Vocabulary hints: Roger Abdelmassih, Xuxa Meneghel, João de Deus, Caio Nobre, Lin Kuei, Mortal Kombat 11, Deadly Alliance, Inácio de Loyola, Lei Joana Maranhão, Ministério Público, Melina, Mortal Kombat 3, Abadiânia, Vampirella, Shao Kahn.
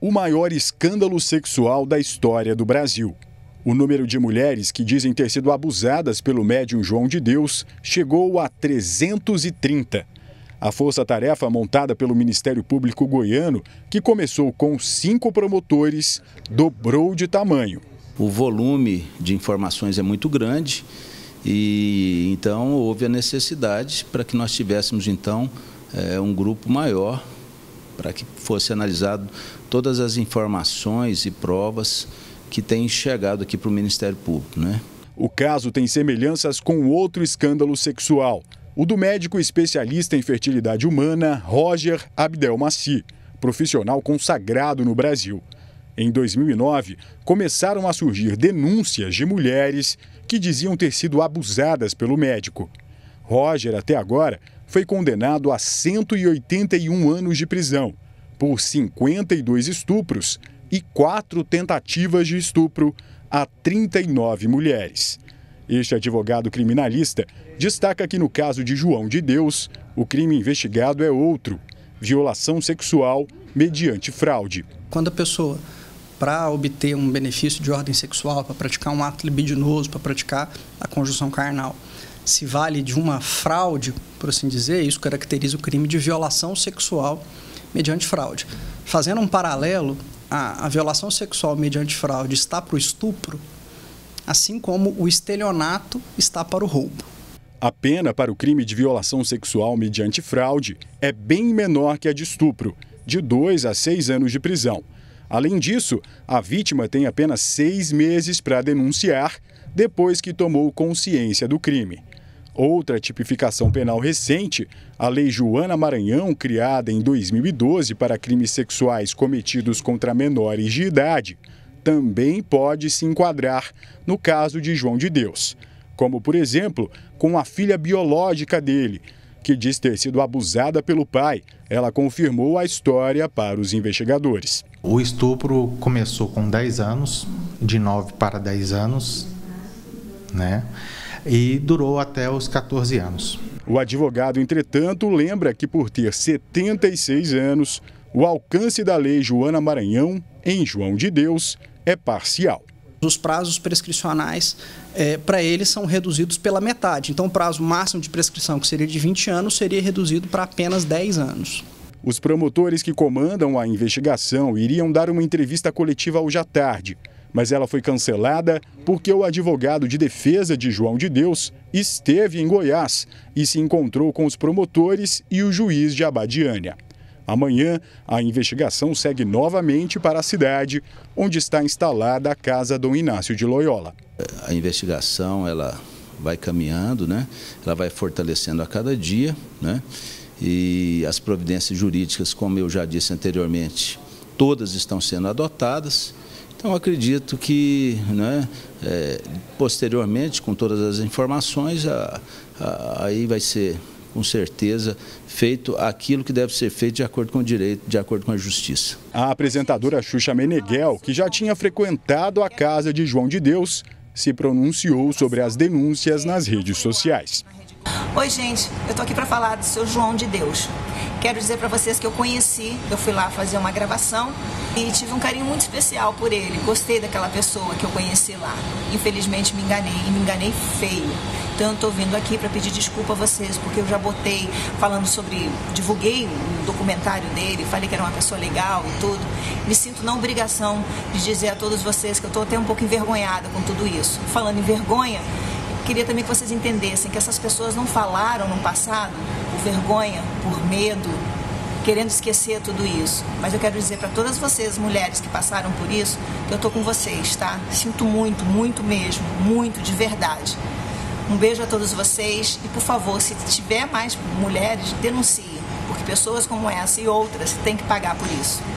o maior escândalo sexual da história do Brasil. O número de mulheres que dizem ter sido abusadas pelo médium João de Deus chegou a 330. A força-tarefa montada pelo Ministério Público Goiano, que começou com 5 promotores, dobrou de tamanho. O volume de informações é muito grande e então houve a necessidade para que nós tivéssemos então um grupo maior para que fosse analisado todas as informações e provas que têm chegado aqui para o Ministério Público, né? O caso tem semelhanças com outro escândalo sexual, o do médico especialista em fertilidade humana Roger Abdelmassih, profissional consagrado no Brasil. Em 2009, começaram a surgir denúncias de mulheres que diziam ter sido abusadas pelo médico. Roger, até agora, foi condenado a 181 anos de prisão por 52 estupros e 4 tentativas de estupro a 39 mulheres. Este advogado criminalista destaca que no caso de João de Deus, o crime investigado é outro, violação sexual mediante fraude. Quando a pessoa, para obter um benefício de ordem sexual, para praticar um ato libidinoso, para praticar a conjunção carnal, se vale de uma fraude, por assim dizer, isso caracteriza o crime de violação sexual mediante fraude. Fazendo um paralelo, a violação sexual mediante fraude está para o estupro, assim como o estelionato está para o roubo. A pena para o crime de violação sexual mediante fraude é bem menor que a de estupro, de 2 a 6 anos de prisão. Além disso, a vítima tem apenas 6 meses para denunciar depois que tomou consciência do crime. Outra tipificação penal recente, a Lei Joana Maranhão, criada em 2012 para crimes sexuais cometidos contra menores de idade, também pode se enquadrar no caso de João de Deus, como, por exemplo, com a filha biológica dele, que diz ter sido abusada pelo pai. Ela confirmou a história para os investigadores. O estupro começou com 10 anos, de 9 para 10 anos, né? E durou até os 14 anos. O advogado, entretanto, lembra que por ter 76 anos, o alcance da Lei Joana Maranhão em João de Deus é parcial. Os prazos prescricionais, para eles, são reduzidos pela metade. Então, o prazo máximo de prescrição, que seria de 20 anos, seria reduzido para apenas 10 anos. Os promotores que comandam a investigação iriam dar uma entrevista coletiva hoje à tarde, mas ela foi cancelada porque o advogado de defesa de João de Deus esteve em Goiás e se encontrou com os promotores e o juiz de Abadiânia. Amanhã, a investigação segue novamente para a cidade, onde está instalada a casa do Inácio de Loyola. A investigação ela vai caminhando, né? Ela vai fortalecendo a cada dia, né? E as providências jurídicas, como eu já disse anteriormente, todas estão sendo adotadas. Então, acredito que, né, posteriormente, com todas as informações, aí vai ser, com certeza, feito aquilo que deve ser feito de acordo com o direito, de acordo com a justiça. A apresentadora Xuxa Meneghel, que já tinha frequentado a casa de João de Deus, se pronunciou sobre as denúncias nas redes sociais. Oi, gente, eu tô aqui para falar do seu João de Deus. Quero dizer para vocês que eu conheci, eu fui lá fazer uma gravação e tive um carinho muito especial por ele. Gostei daquela pessoa que eu conheci lá. Infelizmente me enganei, e me enganei feio. Então eu tô vindo aqui para pedir desculpa a vocês, porque eu já botei falando sobre, divulguei um documentário dele, falei que era uma pessoa legal e tudo. Me sinto na obrigação de dizer a todos vocês que eu tô até um pouco envergonhada com tudo isso. Falando em vergonha, queria também que vocês entendessem que essas pessoas não falaram no passado por vergonha, por medo, querendo esquecer tudo isso. Mas eu quero dizer para todas vocês, mulheres que passaram por isso, que eu tô com vocês, tá? Sinto muito, muito mesmo, muito de verdade. Um beijo a todos vocês e, por favor, se tiver mais mulheres, denuncie, porque pessoas como essa e outras têm que pagar por isso.